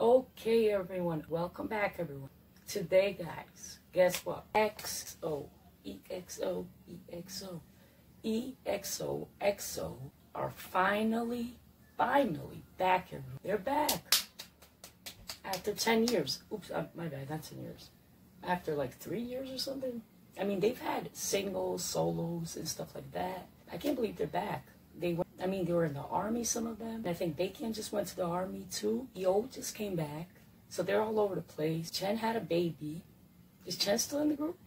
Okay, everyone, welcome back, everyone. Today, guys, guess what? EXO are finally back, everyone. They're back after 10 years. Oops, my bad, not 10 years. After like 3 years or something. I mean, they've had singles, solos, and stuff like that. I can't believe they're back. They went, I mean, they were in the army, some of them. And I think Baekhyun just went to the army too. D.O. just came back. So they're all over the place. Chen had a baby. Is Chen still in the group?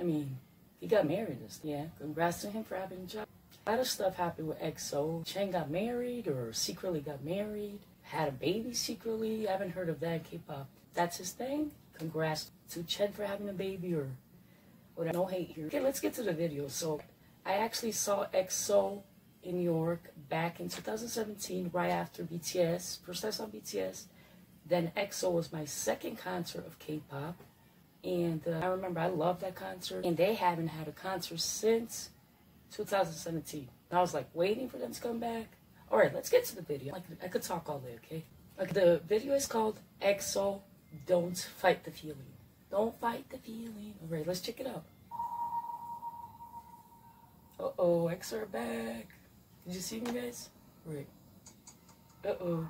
I mean, he got married and stuff. Yeah, congrats to him for having a job. A lot of stuff happened with EXO. Chen got married or secretly got married. Had a baby secretly. I haven't heard of that in K-pop. That's his thing. Congrats to Chen for having a baby or whatever. No hate here. Okay, let's get to the video. So I actually saw EXO in New York back in 2017, right after BTS, first I saw BTS, then EXO was my second concert of K-pop, and I remember I loved that concert, and they haven't had a concert since 2017, and I was like waiting for them to come back. All right, let's get to the video. Like, I could talk all day, okay? Like, the video is called EXO, Don't Fight the Feeling. Don't fight the feeling. All right, let's check it out. Uh-oh, EXO are back. Did you see me, guys? Right. Uh-oh.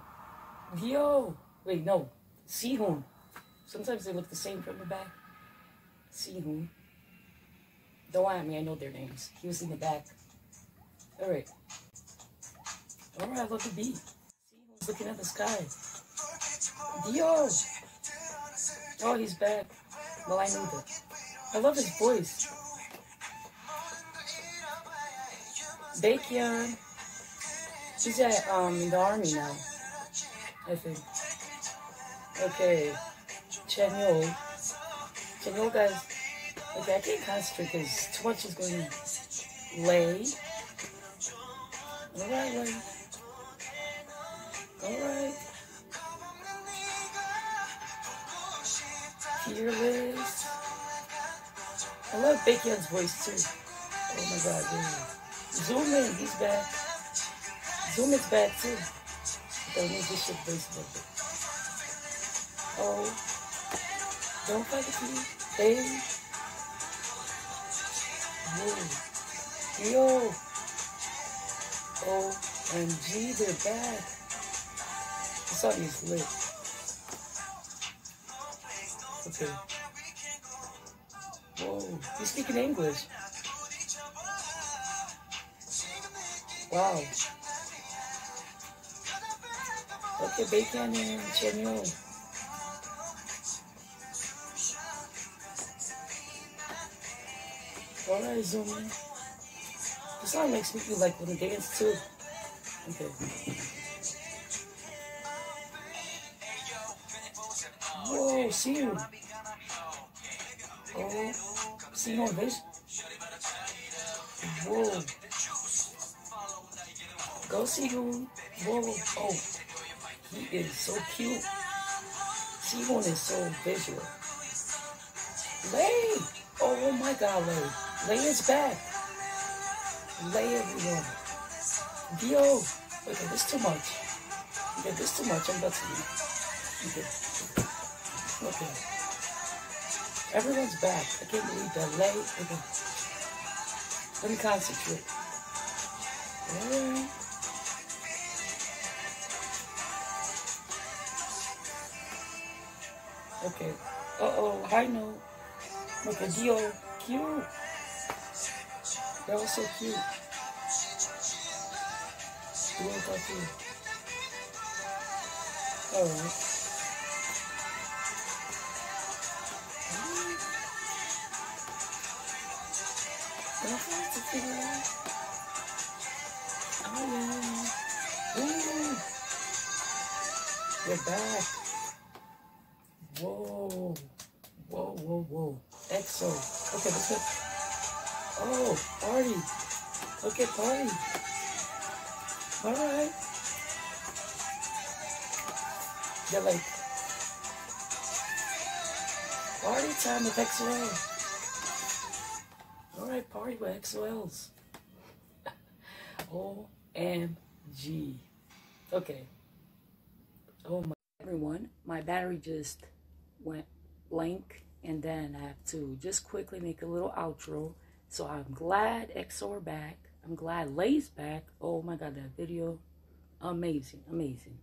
D.O. Wait, no. Sehun. Sometimes they look the same from the back. Sehun. Don't lie at me, I know their names. He was in the back. Alright. Alright, look at B. Sehun's looking at the sky. D.O. Oh, he's back. Well, I knew that. I love his voice. Baekhyun, she's at in the army now, I think. Okay, Chanyeol, guys. Okay, I can't concentrate because too much is going on. Lay. Alright, Lay. Alright. Fearless. I love Baekhyun's voice too. Oh my god, dude. Zoom in, he's back. Zoom is back too. Don't need this shit based on it. Oh. Don't fight with me. Hey. Whoa. Yo. OMG, they're back. This song is lit. Okay. Whoa. He's speaking English. Wow. Okay, Baekhyun and Chanyeol. Alright, zoom in. This song makes me feel like when they dance too. Okay. Whoa, see you. Oh, see you on this. Whoa. Go see who. Whoa, oh, he is so cute. Sehun is so visual. Lay! Oh my god, Lay. Lay is back. Lay, everyone. D.O. Okay, this too much. Okay, this too much. I'm about to leave. Okay. Okay. Everyone's back. I can't believe that. Lay. Okay. Let me concentrate. Alright. Okay. Uh-oh, high note. Look at D.O. Cute. That was so cute. D.O. got cute. Alright. Don't fight the feeling. Oh, yeah. Ooh. We're back. Whoa, whoa, whoa, whoa. EXO. Okay, let's go. Oh, party. Okay, party. Alright. They're like, party time with EXO-L. Alright, party with EXO-Ls. OMG. Okay. Oh my, everyone. and my battery just went blank, and then I have to just quickly make a little outro. So I'm glad EXO are back. I'm glad Lay's back. Oh my god, that video, amazing, amazing.